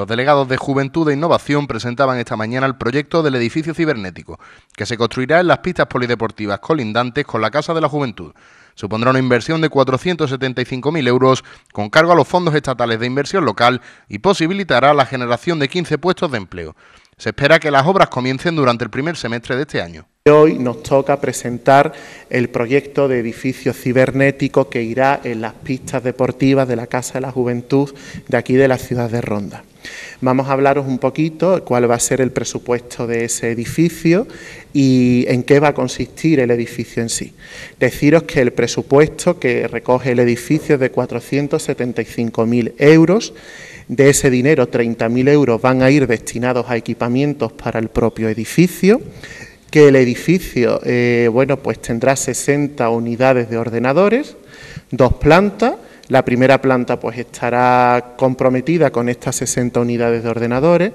Los delegados de Juventud e Innovación presentaban esta mañana el proyecto del edificio cibernético, que se construirá en las pistas polideportivas colindantes con la Casa de la Juventud. Supondrá una inversión de 475.000 euros con cargo a los Fondos Estatales de Inversión Local y posibilitará la generación de 15 puestos de empleo. Se espera que las obras comiencen durante el primer semestre de este año. Hoy nos toca presentar el proyecto de edificio cibernético que irá en las pistas deportivas de la Casa de la Juventud de aquí de la ciudad de Ronda. Vamos a hablaros un poquito cuál va a ser el presupuesto de ese edificio y en qué va a consistir el edificio en sí. Deciros que el presupuesto que recoge el edificio es de 475.000 euros. De ese dinero, 30.000 euros van a ir destinados a equipamientos para el propio edificio, que el edificio pues tendrá 60 unidades de ordenadores, 2 plantas, la primera planta pues estará comprometida con estas 60 unidades de ordenadores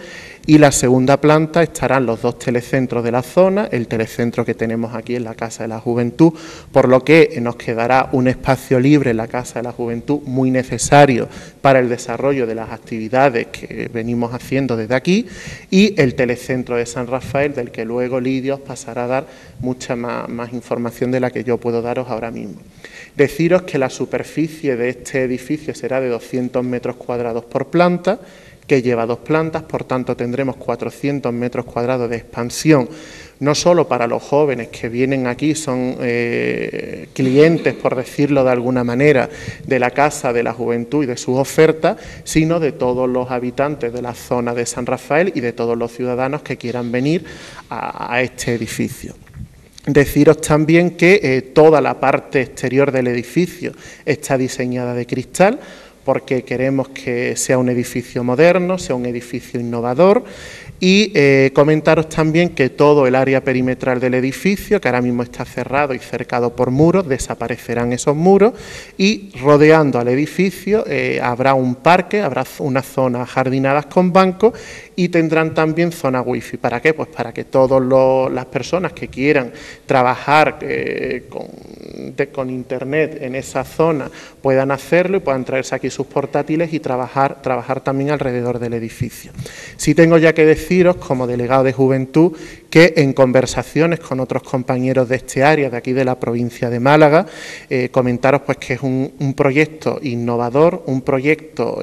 y la segunda planta estarán los 2 telecentros de la zona, el telecentro que tenemos aquí en la Casa de la Juventud, por lo que nos quedará un espacio libre en la Casa de la Juventud muy necesario para el desarrollo de las actividades que venimos haciendo desde aquí, y el telecentro de San Rafael, del que luego Lidia os pasará a dar mucha más información de la que yo puedo daros ahora mismo. Deciros que la superficie de este edificio será de 200 metros cuadrados por planta, que lleva 2 plantas, por tanto tendremos 400 metros cuadrados de expansión, no solo para los jóvenes que vienen aquí, son clientes, por decirlo de alguna manera, de la Casa de la Juventud y de sus ofertas, sino de todos los habitantes de la zona de San Rafael y de todos los ciudadanos que quieran venir a este edificio. Deciros también que toda la parte exterior del edificio está diseñada de cristal, porque queremos que sea un edificio moderno, sea un edificio innovador, y comentaros también que todo el área perimetral del edificio, que ahora mismo está cerrado y cercado por muros, desaparecerán esos muros, y rodeando al edificio habrá un parque, habrá unas zonas jardinadas con bancos y tendrán también zona wifi. ¿Para qué? Pues para que todas las personas que quieran trabajar con internet en esa zona puedan hacerlo y puedan traerse aquí sus portátiles y trabajar también alrededor del edificio. Sí tengo ya que deciros, como delegado de Juventud, que en conversaciones con otros compañeros de este área, de aquí de la provincia de Málaga, comentaros pues que es un proyecto innovador, un proyecto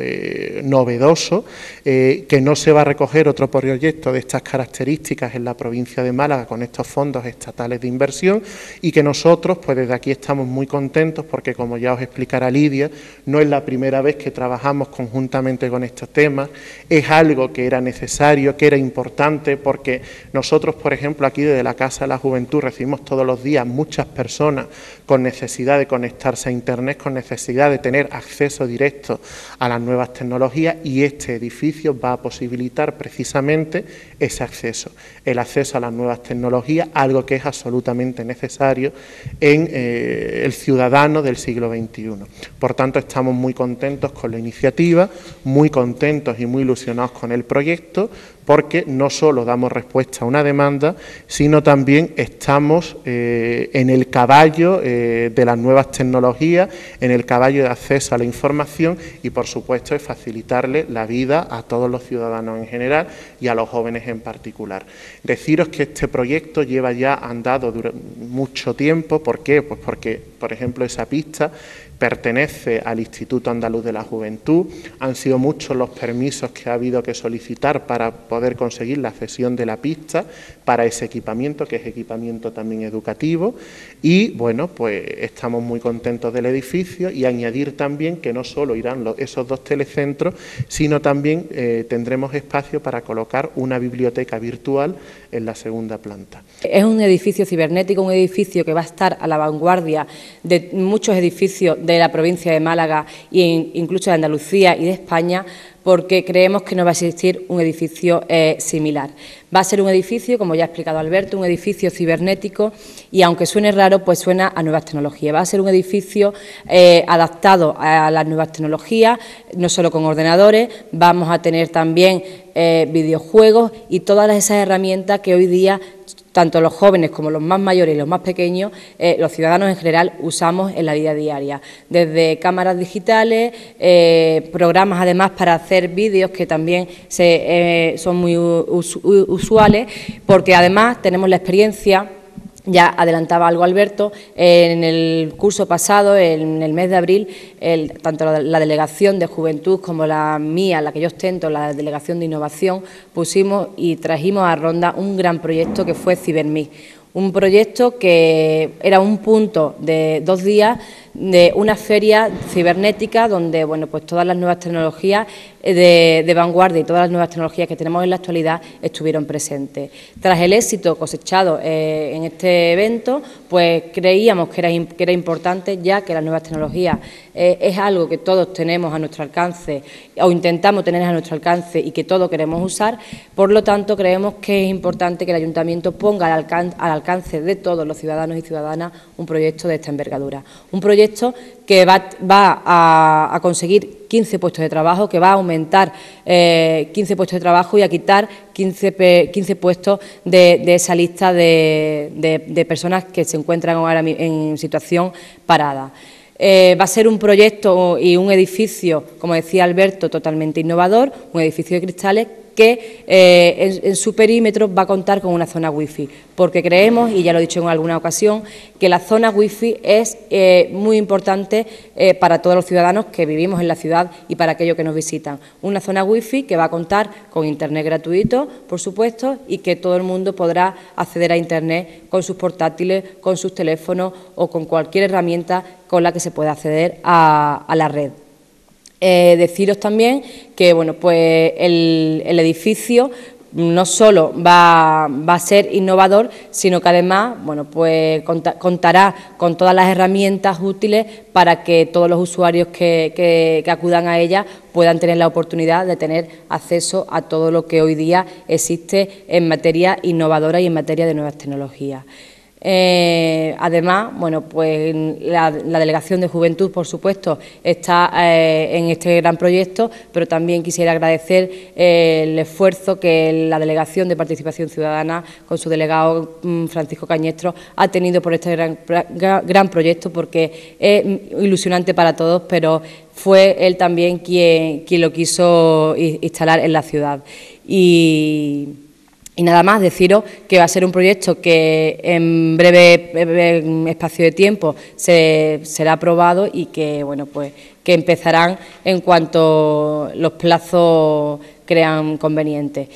novedoso, que no se va a recoger otro proyecto de estas características en la provincia de Málaga con estos fondos estatales de inversión, y que nosotros pues desde aquí estamos muy contentos porque, como ya os explicará Lidia, no es la primera vez que trabajamos conjuntamente con estos temas, es algo que era necesario, que era importante, porque nosotros, por ejemplo, aquí desde la Casa de la Juventud recibimos todos los días muchas personas con necesidad de conectarse a internet, con necesidad de tener acceso directo a las nuevas tecnologías, y este edificio va a posibilitar precisamente ese acceso, el acceso a las nuevas tecnologías, algo que es absolutamente necesario en el ciudadano del siglo XXI. Por tanto, estamos muy contentos con la iniciativa, muy contentos y muy ilusionados con el proyecto, porque no solo damos respuesta a una demanda, sino también estamos en el caballo de las nuevas tecnologías, en el caballo de acceso a la información y, por supuesto, es facilitarle la vida a todos los ciudadanos en general y a los jóvenes en particular. Deciros que este proyecto lleva ya andado mucho tiempo. ¿Por qué? Pues porque, por ejemplo, esa pista pertenece al Instituto Andaluz de la Juventud, han sido muchos los permisos que ha habido que solicitar para poder conseguir la cesión de la pista para ese equipamiento, que es equipamiento también educativo, y bueno, pues estamos muy contentos del edificio, y añadir también que no solo irán esos 2 telecentros, sino también tendremos espacio para colocar una biblioteca virtual en la segunda planta. Es un edificio cibernético, un edificio que va a estar a la vanguardia de muchos edificios de la provincia de Málaga e incluso de Andalucía y de España, porque creemos que no va a existir un edificio similar. Va a ser un edificio, como ya ha explicado Alberto, un edificio cibernético, y aunque suene raro, pues suena a nuevas tecnologías. Va a ser un edificio adaptado a las nuevas tecnologías, no solo con ordenadores, vamos a tener también videojuegos y todas esas herramientas que hoy día tanto los jóvenes como los más mayores y los más pequeños, los ciudadanos en general, usamos en la vida diaria. Desde cámaras digitales, programas además para hacer vídeos que también son muy usuales, porque además tenemos la experiencia. Ya adelantaba algo Alberto, en el curso pasado, en el mes de abril, tanto la Delegación de Juventud como la mía, la que yo ostento, la Delegación de Innovación, pusimos y trajimos a Ronda un gran proyecto que fue CiberMI. Un proyecto que era un punto de 2 días de una feria cibernética donde, bueno, pues todas las nuevas tecnologías de vanguardia y todas las nuevas tecnologías que tenemos en la actualidad estuvieron presentes. Tras el éxito cosechado en este evento, pues creíamos que era importante, ya que las nuevas tecnologías es algo que todos tenemos a nuestro alcance o intentamos tener a nuestro alcance y que todos queremos usar. Por lo tanto, creemos que es importante que el Ayuntamiento ponga al alcance de todos los ciudadanos y ciudadanas un proyecto de esta envergadura. Un proyecto que va a conseguir 15 puestos de trabajo, que va a aumentar 15 puestos de trabajo y a quitar 15 puestos de esa lista de personas que se encuentran ahora en situación parada. Va a ser un proyecto y un edificio, como decía Alberto, totalmente innovador, un edificio de cristales que en su perímetro va a contar con una zona wifi, porque creemos, y ya lo he dicho en alguna ocasión, que la zona wifi es muy importante para todos los ciudadanos que vivimos en la ciudad y para aquellos que nos visitan. Una zona wifi que va a contar con internet gratuito, por supuesto, y que todo el mundo podrá acceder a internet con sus portátiles, con sus teléfonos o con cualquier herramienta con la que se pueda acceder a la red. Deciros también que, bueno, pues el edificio no solo va a ser innovador, sino que además, bueno, pues contará con todas las herramientas útiles para que todos los usuarios que acudan a ella puedan tener la oportunidad de tener acceso a todo lo que hoy día existe en materia innovadora y en materia de nuevas tecnologías. Además, bueno, pues la Delegación de Juventud, por supuesto, está en este gran proyecto, pero también quisiera agradecer el esfuerzo que la Delegación de Participación Ciudadana, con su delegado Francisco Cañestro, ha tenido por este gran proyecto, porque es ilusionante para todos, pero fue él también quien lo quiso instalar en la ciudad. Y nada más deciros que va a ser un proyecto que en breve espacio de tiempo será aprobado y que, bueno, pues que empezarán en cuanto los plazos crean convenientes.